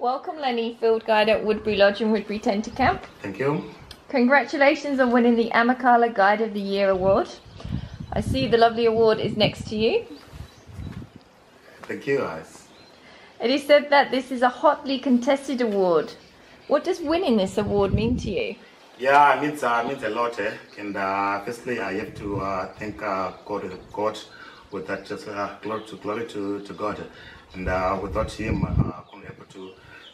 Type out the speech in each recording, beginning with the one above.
Welcome, Lenny, Field Guide at Woodbury Lodge and Woodbury Tented Camp. Thank you. Congratulations on winning the Amakhala Guide of the Year Award. I see the lovely award is next to you. Thank you, guys. It is said that this is a hotly contested award. What does winning this award mean to you? Yeah, it means a lot. And firstly, I have to thank God with that. Just glory to God. And without him, I couldn't be able to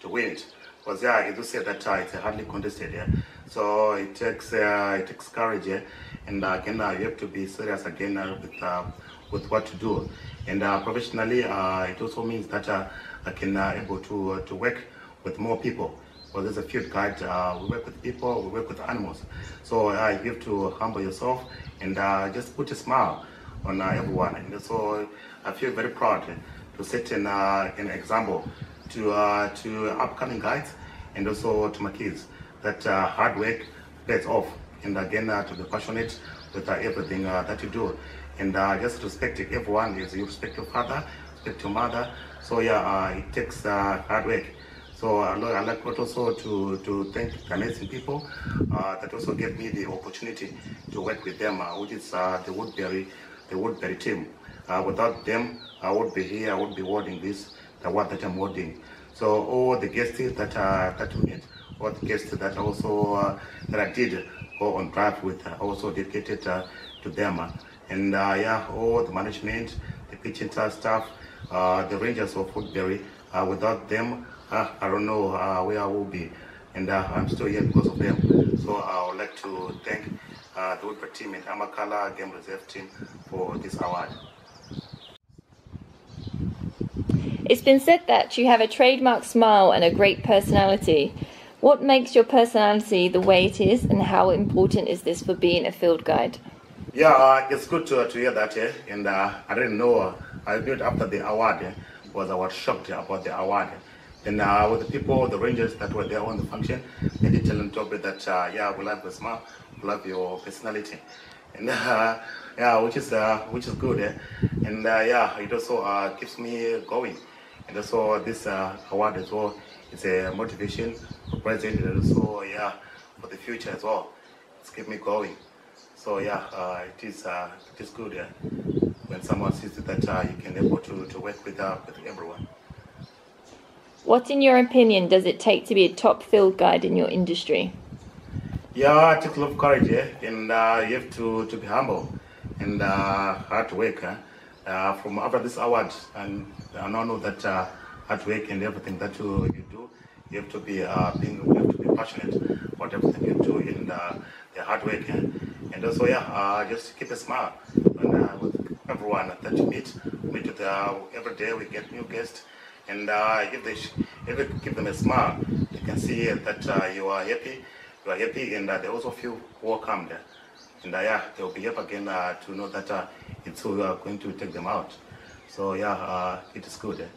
win it. Because yeah, you said that it's hardly contested. Yeah? So it takes courage, yeah? And again, you have to be serious again with what to do. And professionally, it also means that I can able to work with more people. Because as a field guide, we work with people, we work with animals. So you have to humble yourself and just put a smile on everyone. And so I feel very proud to set an example to upcoming guides and also to my kids that hard work pays off, and again to be passionate with everything that you do, and just respect everyone. As you respect your father, respect your mother. So yeah, it takes hard work. So I like also to thank the amazing people that also gave me the opportunity to work with them, which is the Woodbury team. Without them, I would be here. I would be awarding this, the award that I'm awarding. So all the guests that we met, all the guests that also that I did go on drive with, also dedicated to them. And yeah, all the management, the kitchen staff, the rangers of Woodbury. Without them, I don't know where I will be. And I'm still here because of them. So I would like to thank the Woodbury team and Amakhala Game Reserve team for this award. It's been said that you have a trademark smile and a great personality. What makes your personality the way it is, and how important is this for being a field guide? Yeah, it's good to hear that. And I didn't know, I knew it after the award, because I was shocked about the award. Then with the people, the rangers that were there on the function, they did tell them to me that, yeah, we love your smile, we love your personality. And yeah, which is good. And yeah, it also keeps me going. And also this award as well is a motivation for present and also yeah for the future as well. It's kept me going. So yeah, it is good when someone sees that you can able to work with everyone. What, in your opinion, does it take to be a top field guide in your industry? Yeah, it takes a lot of courage, and you have to be humble and hard work. From after this award, and I now know that hard work and everything that you do, you have to be you have to be passionate about everything you do and the hard work. And also, yeah, just keep a smile and, with everyone that you meet. Every day we get new guests, and if you give them a smile, you can see that you are happy, and they also feel welcomed. And yeah, they'll be up again to know that it's going to take them out. So yeah, it is good.